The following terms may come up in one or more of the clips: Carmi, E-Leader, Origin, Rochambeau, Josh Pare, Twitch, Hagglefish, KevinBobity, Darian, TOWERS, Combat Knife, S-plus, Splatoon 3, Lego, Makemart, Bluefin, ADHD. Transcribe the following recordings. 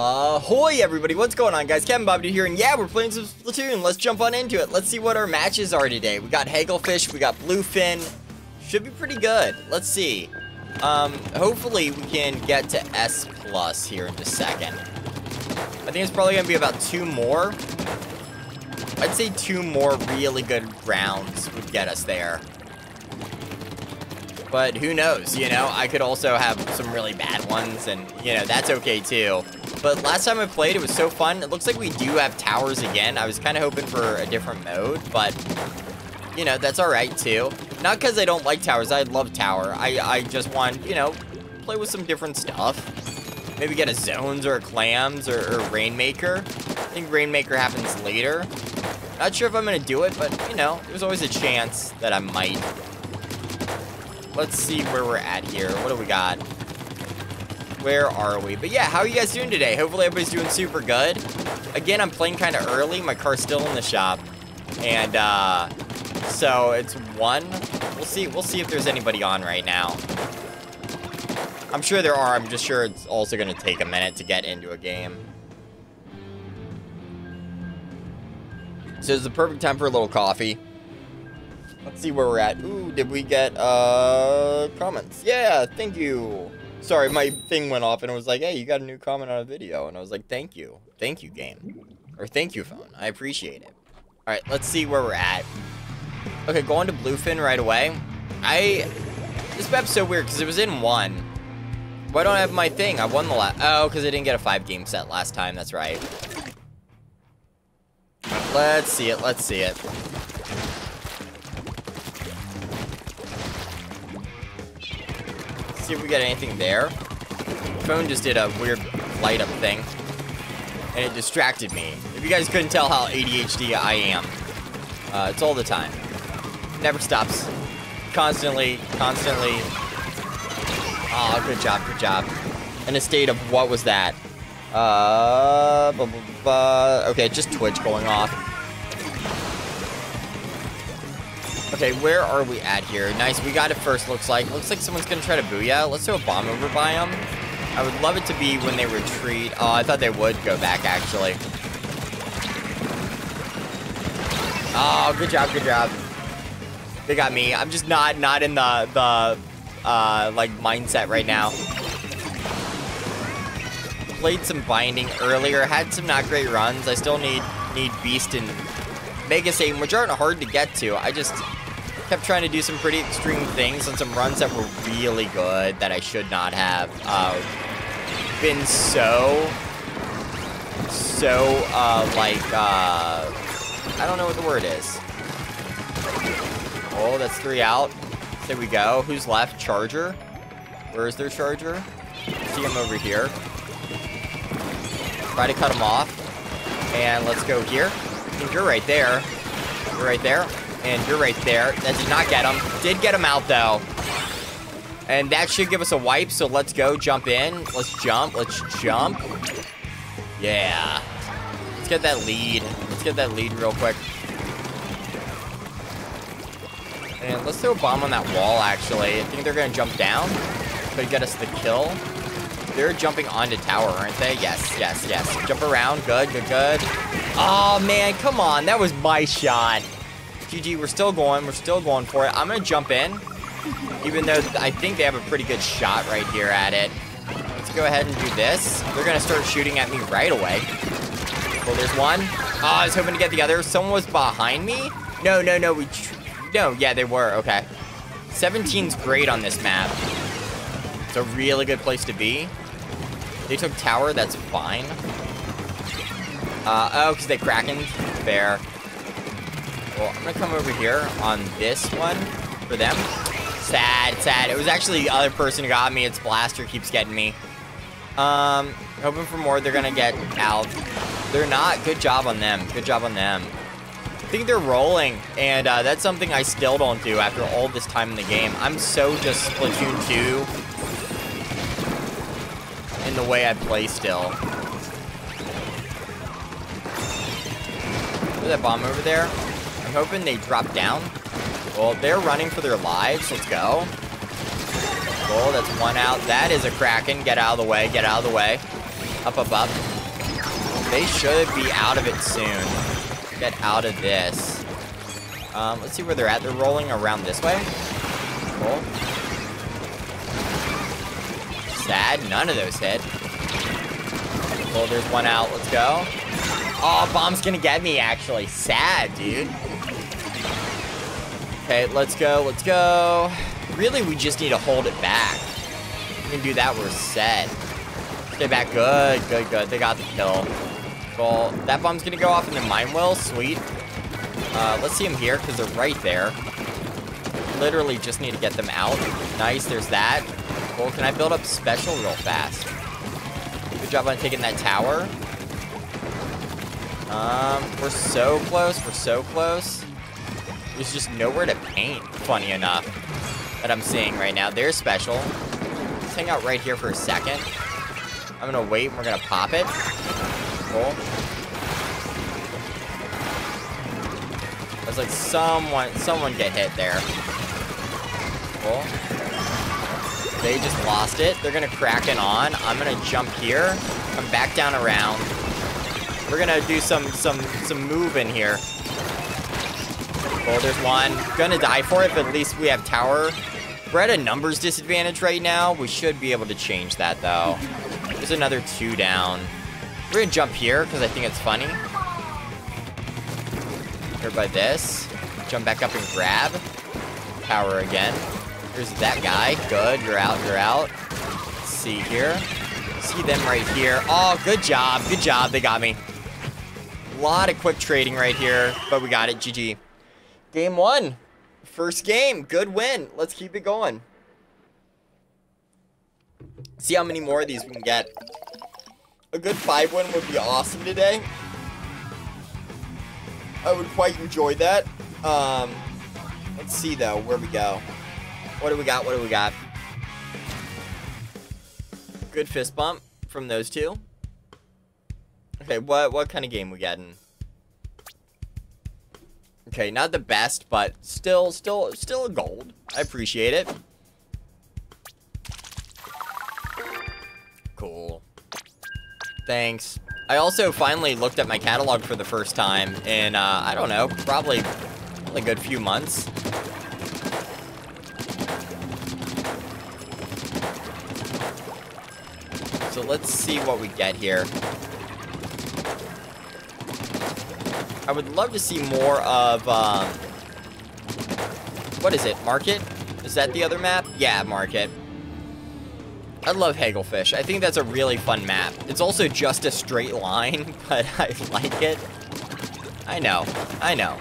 Ahoy everybody, what's going on guys? KevinBobity here, and yeah, we're playing some Splatoon. Let's jump on into it. Let's see what our matches are today. We got Hagglefish, we got Bluefin. Should be pretty good. Let's see. Hopefully we can get to S-plus here in a second. I think it's probably going to be about two more. I'd say two more really good rounds would get us there. But who knows, you know? I could also have some really bad ones, and, you know, that's okay too. But last time I played, it was so fun. It looks like we do have towers again. I was kind of hoping for a different mode, but, you know, that's all right, too. Not because I don't like towers. I love tower. I just want, you know, play with some different stuff. Maybe get a zones or a clams or a rainmaker. I think rainmaker happens later. Not sure if I'm going to do it, but, you know, there's always a chance that I might. Let's see where we're at here. What do we got? Where are we? But yeah, how are you guys doing today? Hopefully everybody's doing super good. Again, I'm playing kind of early. My car's still in the shop. And, so it's 1. We'll see if there's anybody on right now. I'm sure there are. I'm just sure it's also going to take a minute to get into a game. So it's the perfect time for a little coffee. Let's see where we're at. Ooh, did we get, comments? Yeah, thank you. Sorry, my thing went off and it was like, hey, you got a new comment on a video. And I was like, thank you. Thank you, game. Or thank you, phone. I appreciate it. All right, let's see where we're at. Okay, go on to Bluefin right away. This map's so weird because it was in 1. Why don't I have my thing? I won the last... Oh, because I didn't get a 5-game set last time. That's right. Let's see it. Let's see it. See if we got anything there. Phone just did a weird light up thing, and it distracted me. If you guys couldn't tell how ADHD I am, it's all the time. Never stops. Constantly. Oh, good job. In a state of what was that? Okay, just Twitch going off. Okay, where are we at here? Nice, we got it first, looks like. Looks like someone's going to try to booyah. Let's do a bomb over by them. I would love it to be when they retreat. Oh, I thought they would go back, actually. Oh, good job. They got me. I'm just not in the mindset right now. Played some binding earlier. Had some not great runs. I still need Beast and Mega Satan, which aren't hard to get to. I just kept trying to do some pretty extreme things on some runs that were really good that I should not have been so I don't know what the word is. Oh, that's 3 out. There we go. Who's left? Charger. Where is their charger? See him over here. Try to cut him off. And let's go here. And you're right there. You're right there. And you're right there. That did not get him. Did get him out, though. And that should give us a wipe, so let's go. Jump in. Let's jump. Yeah. Let's get that lead. Let's get that lead real quick. And let's throw a bomb on that wall, actually. I think they're going to jump down. Could get us the kill. They're jumping onto tower, aren't they? Yes. Jump around. Good. Oh, man, come on. That was my shot. GG, we're still going for it. I'm going to jump in, even though I think they have a pretty good shot right here at it. Let's go ahead and do this. They're going to start shooting at me right away. Well, there's one. Oh, I was hoping to get the other. Someone was behind me? No. Yeah, they were. Okay. 17's great on this map. It's a really good place to be. They took tower, that's fine. Oh, because they Krakened. Fair. Well, I'm going to come over here on this one for them. Sad. It was actually the other person who got me. It's Blaster keeps getting me. Hoping for more. They're going to get out. They're not. Good job on them. I think they're rolling, and that's something I still don't do after all this time in the game. I'm so just Splatoon 2 in the way I play still. That bomb over there. I'm hoping they drop down. Well, they're running for their lives. Let's go. Well, that's 1 out. That is a Kraken. Get out of the way. Up above. They should be out of it soon. Get out of this. Let's see where they're at. They're rolling around this way. Cool. Sad. None of those hit. Well, there's one out. Let's go. Oh, bomb's gonna get me, actually. Sad, dude. Okay, let's go. Let's go. Really, we just need to hold it back. We can do that. We're set. Stay back. Good, good, good. They got the kill. Cool. That bomb's gonna go off in the mine well. Sweet. Let's see them here, because they're right there. Literally just need to get them out. Nice. There's that. Cool. Can I build up special real fast? Good job on taking that tower. We're so close. We're so close. There's just nowhere to paint, funny enough, that I'm seeing right now. They're special. Let's hang out right here for a second. I'm going to wait, and we're going to pop it. Cool. I was like, someone get hit there. Cool. They just lost it. They're going to crack it on. I'm going to jump here. Come back down around. We're going to do some moving here. Cool, there's one. Gonna die for it, but at least we have tower. We're at a numbers disadvantage right now. We should be able to change that, though. There's another two down. We're gonna jump here, because I think it's funny. Here by this. Jump back up and grab. Tower again. There's that guy. Good, you're out, you're out. Let's see here. See them right here. Oh, good job, good job. They got me. A lot of quick trading right here, but we got it. GG. Game one. First game. Good win. Let's keep it going. See how many more of these we can get. A good 5-win would be awesome today. I would quite enjoy that. Let's see, though, where we go. What do we got? What do we got? Good fist bump from those two. Okay, what kind of game we getting? Okay, not the best, but still a gold. I appreciate it. Cool. Thanks. I also finally looked at my catalog for the first time in, I don't know, probably a good few months. So let's see what we get here. I would love to see more of, what is it, Market? Is that the other map? Yeah, Market. I love Hagglefish. I think that's a really fun map. It's also just a straight line, but I like it. I know. I know.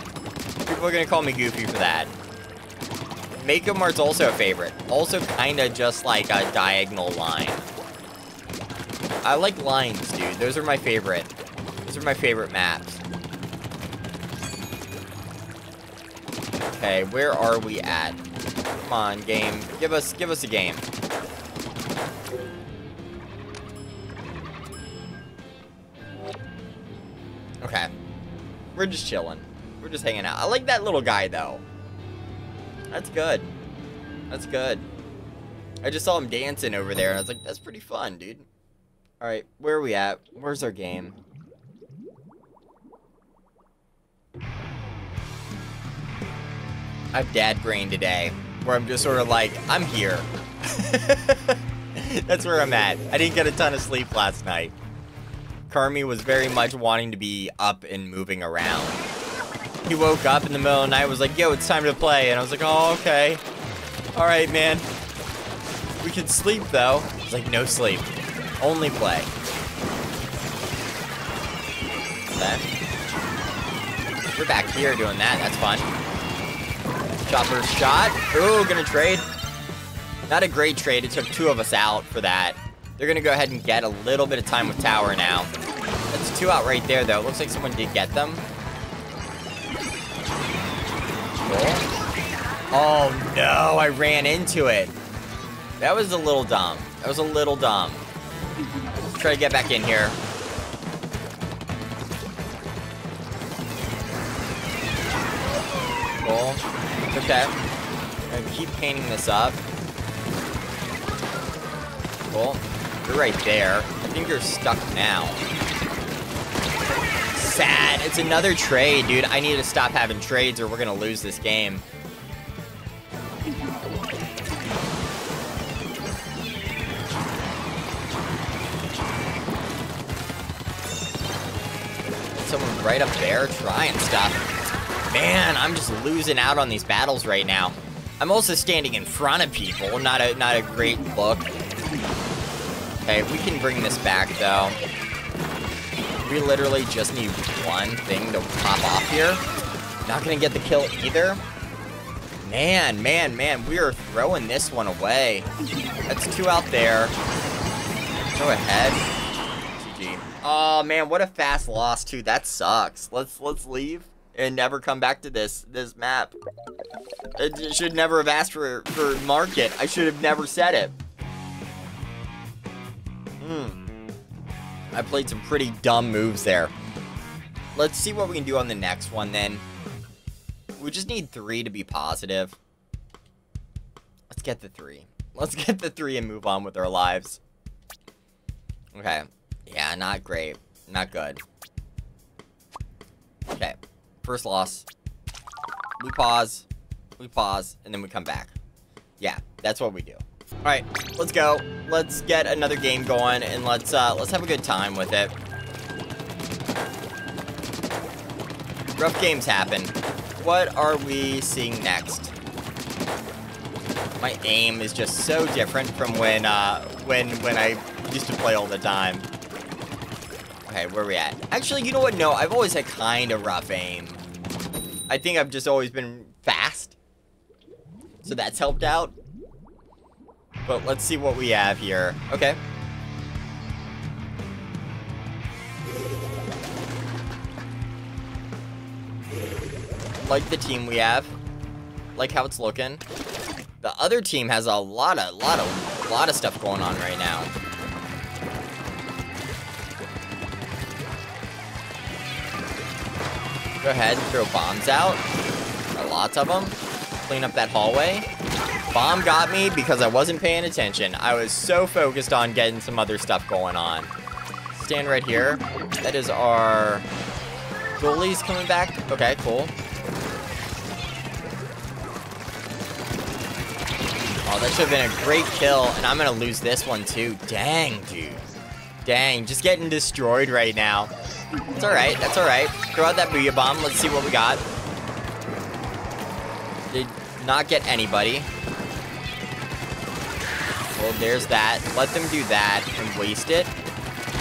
People are going to call me goofy for that. Makemart's also a favorite. Also kind of just like a diagonal line. I like lines, dude. Those are my favorite. Those are my favorite maps. Okay, where are we at? Come on, game. Give us a game. Okay. We're just chilling. We're just hanging out. I like that little guy, though. That's good. That's good. I just saw him dancing over there, and I was like, that's pretty fun, dude. Alright, where are we at? Where's our game? I have dad brain today, where I'm just sort of like, I'm here. That's where I'm at. I didn't get a ton of sleep last night. Carmi was very much wanting to be up and moving around. He woke up in the middle of the night, was like, yo, it's time to play. And I was like, oh, okay. All right, man. We can sleep, though. He's like, no sleep. Only play. Then we're back here doing that. That's fun. Chopper shot. Ooh, gonna trade. Not a great trade. It took two of us out for that. They're gonna go ahead and get a little bit of time with tower now. That's two out right there, though. It looks like someone did get them. Cool. Oh, no. I ran into it. That was a little dumb. That was a little dumb. Let's try to get back in here. Cool. Okay. I'm gonna keep painting this up. Cool. You're right there. I think you're stuck now. Sad. It's another trade, dude. I need to stop having trades or we're gonna lose this game. Someone right up there trying stuff. Man, I'm just losing out on these battles right now. I'm also standing in front of people. Not a great look. Okay, we can bring this back, though. We literally just need one thing to pop off here. Not gonna get the kill either. Man, we are throwing this one away. That's two out there. Go ahead. GG. Oh, man, what a fast loss, too. That sucks. Let's leave and never come back to this map. It should never have asked for market. I should have never said it. I played some pretty dumb moves there. Let's see what we can do on the next one, then. We just need 3 to be positive. Let's get the 3. Let's get the 3 and move on with our lives. Okay. Yeah, not great. Not good. Okay. First loss. We pause. We pause. And then we come back. Yeah, that's what we do. All right, let's go. Let's get another game going, and let's have a good time with it. Rough games happen. What are we seeing next? My aim is just so different from when I used to play all the time. Okay, where are we at? Actually, you know what? No, I've always had kind of rough aim. I think I've just always been fast, so that's helped out. But let's see what we have here. Okay. Like the team we have. Like how it's looking. The other team has a lot of stuff going on right now. Go ahead and throw bombs out. Got lots of them. Clean up that hallway. Bomb got me because I wasn't paying attention. I was so focused on getting some other stuff going on. Stand right here. That is our goalies coming back. Okay, cool. Oh, that should have been a great kill, and I'm going to lose this one too. Dang, dude. Dang, just getting destroyed right now. It's all right. That's all right. Throw out that booyah bomb. Let's see what we got. Did not get anybody. Well, there's that. Let them do that and waste it.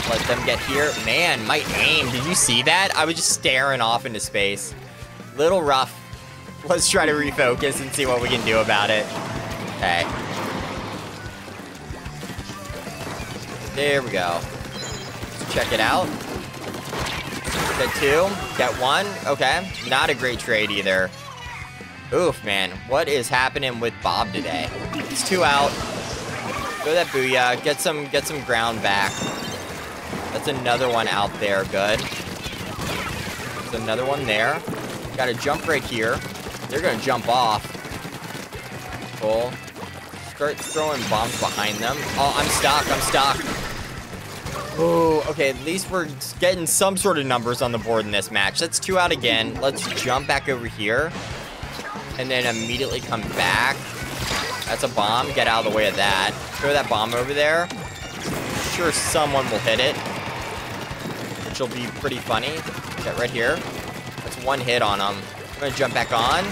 Let them get here. Man, my aim. Did you see that? I was just staring off into space. Little rough. Let's try to refocus and see what we can do about it. Okay. There we go. Let's check it out. Get 2. Get 1. Okay. Not a great trade either. Oof, man. What is happening with Bob today? It's 2 out. Throw that booyah. Get some ground back. That's another one out there. Good. There's another one there. Got to jump right here. They're going to jump off. Cool. Start throwing bombs behind them. Oh, I'm stuck. I'm stuck. Ooh, okay. At least we're getting some sort of numbers on the board in this match. That's 2 out again. Let's jump back over here. And then immediately come back. That's a bomb. Get out of the way of that. Throw that bomb over there. I'm sure someone will hit it, which will be pretty funny. Get right here. That's one hit on him. I'm going to jump back on.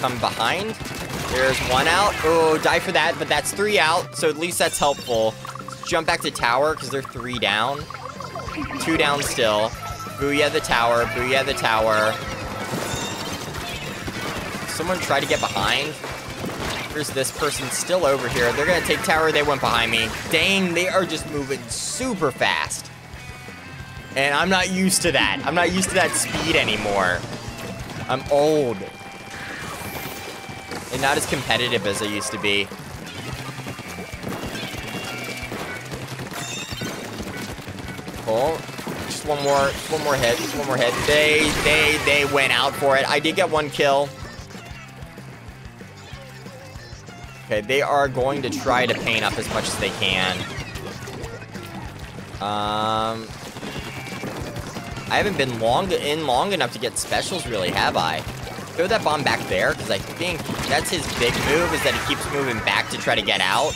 Come behind. There's 1 out. Oh, die for that, but that's 3 out, so at least that's helpful. Let's jump back to tower because they're 3 down. 2 down still. Booyah the tower. Booyah the tower. Someone try to get behind. Here's this person still over here. They're going to take tower. They went behind me. Dang, they are just moving super fast. And I'm not used to that. I'm not used to that speed anymore. I'm old. And not as competitive as I used to be. Cool. Just one more hit. Just one more hit. They went out for it. I did get 1 kill. Okay, they are going to try to paint up as much as they can. I haven't been long enough to get specials, really, have I? Throw that bomb back there, because I think that's his big move, is that he keeps moving back to try to get out.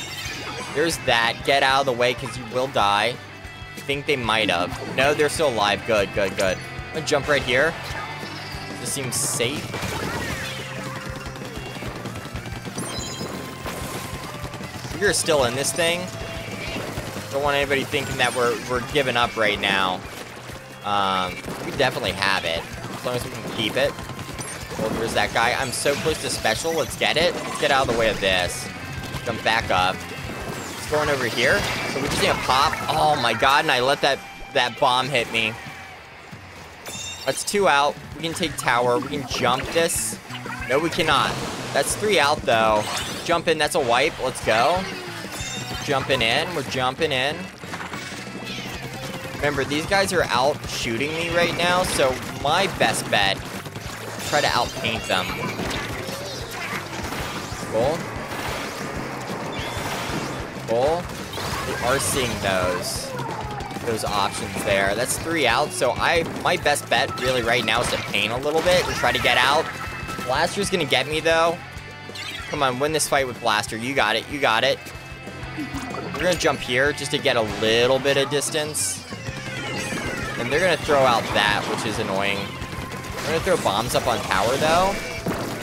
There's that. Get out of the way, because you will die. I think they might have. No, they're still alive. Good, good, good. I'm going to jump right here. This seems safe. We're still in this thing. Don't want anybody thinking that we're giving up right now. We definitely have it, as long as we can keep it. Well, there's that guy. I'm so close to special. Let's get it. Let's get out of the way of this. Come back up. It's going over here. So we just need a pop. Oh my god, and I let that bomb hit me. That's 2 out. We can take tower. We can jump this. No, we cannot. That's 3 out, though. Jump in. That's a wipe. Let's go. Jumping in. We're jumping in. Remember, these guys are out shooting me right now, so my best bet, try to outpaint them. Cool. Cool. They are seeing those options there. That's 3 out, so my best bet really right now is to paint a little bit and try to get out. Blaster's gonna get me, though. Come on, win this fight with Blaster. You got it, you got it. We're gonna jump here just to get a little bit of distance. And they're going to throw out that, which is annoying. We're going to throw bombs up on tower, though.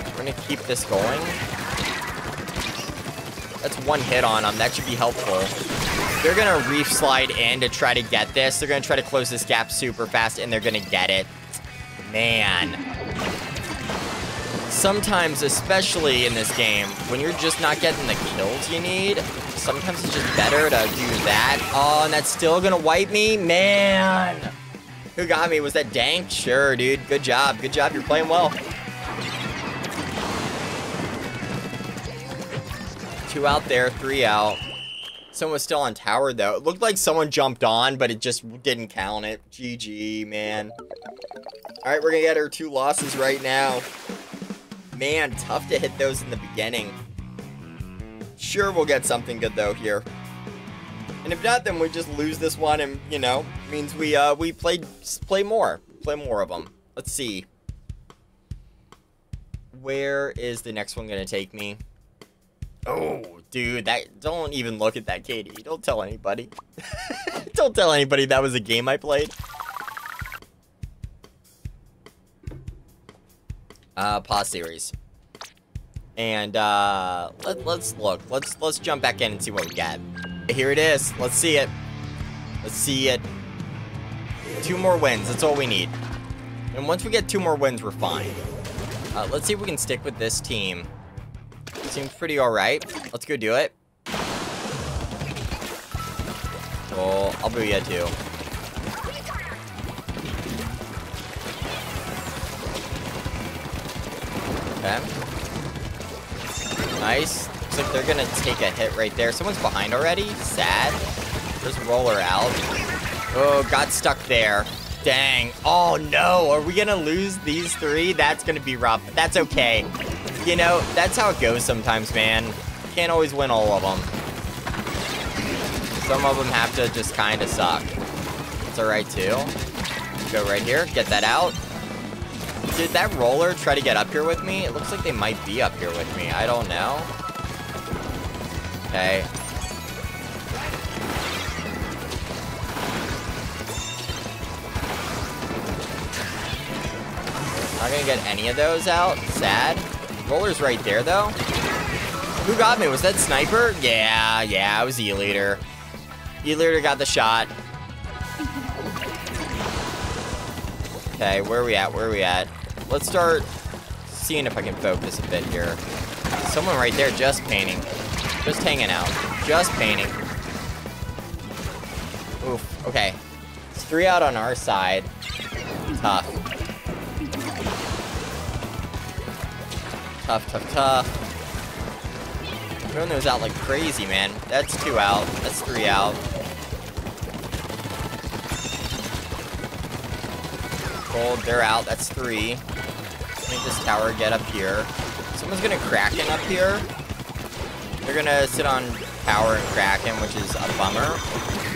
We're going to keep this going. That's 1 hit on them. That should be helpful. They're going to reef slide in to try to get this. They're going to try to close this gap super fast, and they're going to get it. Man. Sometimes, especially in this game, when you're just not getting the kills you need, sometimes it's just better to do that. Oh, and that's still going to wipe me? Man. Who got me? Was that Dank? Sure, dude. Good job. Good job. You're playing well. 2 out there. 3 out. Someone was still on tower, though. It looked like someone jumped on, but it just didn't count it. GG, man. All right, we're going to get our 2 losses right now. Man, tough to hit those in the beginning. Sure, we'll get something good, though, here. And if not, then we just lose this one, and, you know, means we play more. Play more of them. Let's see. Where is the next one going to take me? Oh, dude, that... Don't even look at that, Katie. Don't tell anybody. Don't tell anybody that was a game I played. Pause series. And, let's look. Let's jump back in and see what we got. Here it is. Let's see it. Let's see it. 2 more wins. That's all we need. And once we get 2 more wins, we're fine. Let's see if we can stick with this team. Seems pretty alright. Let's go do it. Oh, I'll booyah too. Okay. Nice. Looks like they're gonna take a hit right there. Someone's behind already. Sad. Just roller out. Oh, got stuck there. Dang. Oh, no. Are we gonna lose these 3? That's gonna be rough. But that's okay. You know, that's how it goes sometimes, man. Can't always win all of them. Some of them have to just kind of suck. It's alright, too. Go right here. Get that out. Did that roller try to get up here with me? It looks like they might be up here with me. I don't know. Okay. Not gonna get any of those out. Sad. Roller's right there, though. Who got me? Was that Sniper? Yeah, yeah, it was E-Leader. E-Leader got the shot. Okay, where are we at? Where are we at? Let's start seeing if I can focus a bit here. Someone right there just painting. Just hanging out. Just painting. Oof. Okay. It's 3 out on our side. Tough. Tough, tough, tough. Throwing those out like crazy, man. That's 2 out. That's 3 out. Gold, they're out. That's 3. Make this tower get up here. Someone's gonna Kraken up here. They're gonna sit on tower and Kraken, which is a bummer.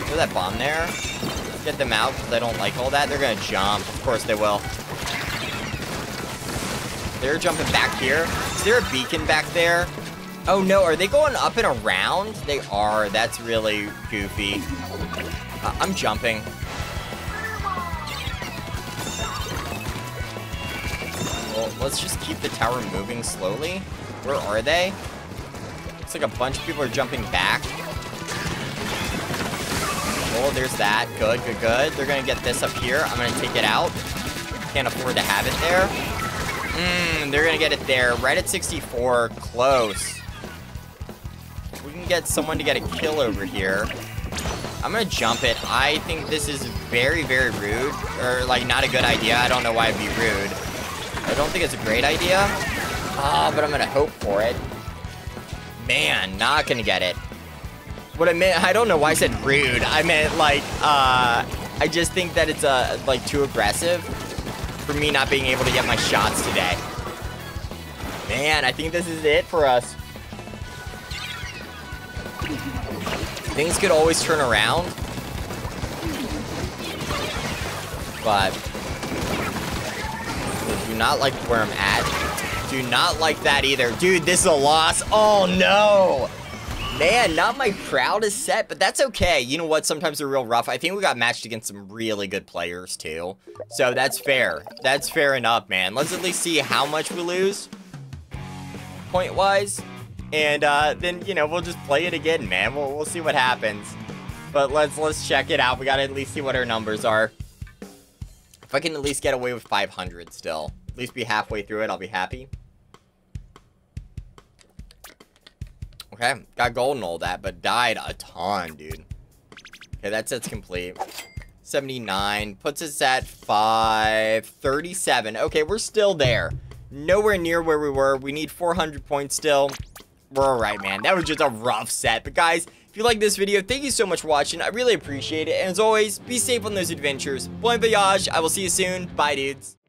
Throw that bomb there. get them out because I don't like all that. They're gonna jump. Of course they will. They're jumping back here. Is there a beacon back there? Oh no, are they going up and around? They are. That's really goofy. I'm jumping. Well, let's just keep the tower moving slowly. Where are they? Looks like a bunch of people are jumping back. Oh, there's that. Good, good, good. They're gonna get this up here. I'm gonna take it out. Can't afford to have it there. They're gonna get it there. Right at 64. Close. We can get someone to get a kill over here. I'm gonna jump it. I think this is very, very rude. Or, like, not a good idea. I don't know why it'd be rude. I don't think it's a great idea. Ah, but I'm gonna hope for it. Man, not gonna get it. What I meant, I don't know why I said rude. I meant, like, I just think that it's, like, too aggressive for me not being able to get my shots today. Man, I think this is it for us. Things could always turn around. But I do not like where I'm at. Do not like that either. Dude, this is a loss. Oh, no. Man, not my proudest set, but that's okay. You know what? Sometimes they're real rough. I think we got matched against some really good players, too. So that's fair. That's fair enough, man. Let's at least see how much we lose, point-wise. And then, you know, we'll just play it again, man. We'll see what happens. But let's check it out. We got to at least see what our numbers are. If I can at least get away with 500 still. At least be halfway through it, I'll be happy. Okay, got gold and all that, but died a ton, dude. Okay, that set's complete. 79, puts us at 537. Okay, we're still there. Nowhere near where we were. We need 400 points still. We're all right, man. That was just a rough set. But guys, if you like this video, thank you so much for watching. I really appreciate it. And as always, be safe on those adventures. Bon voyage. I will see you soon. Bye, dudes.